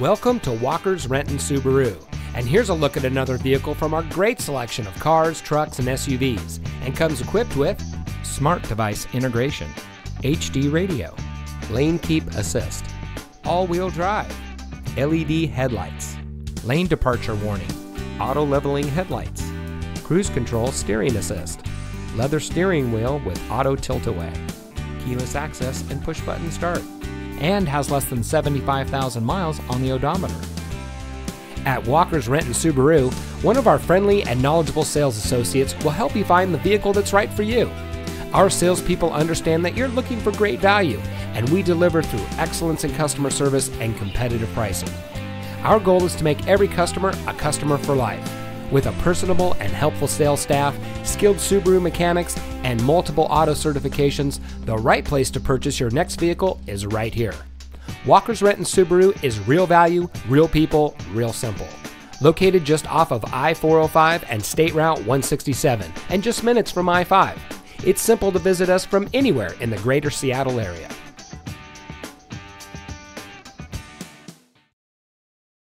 Welcome to Walker's Renton Subaru, and here's a look at another vehicle from our great selection of cars, trucks, and SUVs, and comes equipped with smart device integration, HD radio, lane keep assist, all-wheel drive, LED headlights, lane departure warning, auto leveling headlights, cruise control steering assist, leather steering wheel with auto tilt-away, keyless access and push-button start, and has less than 75,000 miles on the odometer. At Walker's Renton Subaru, one of our friendly and knowledgeable sales associates will help you find the vehicle that's right for you. Our salespeople understand that you're looking for great value, and we deliver through excellence in customer service and competitive pricing. Our goal is to make every customer a customer for life. With a personable and helpful sales staff, skilled Subaru mechanics, and multiple auto certifications, the right place to purchase your next vehicle is right here. Walker's Renton Subaru is real value, real people, real simple. Located just off of I-405 and State Route 167, and just minutes from I-5. It's simple to visit us from anywhere in the greater Seattle area.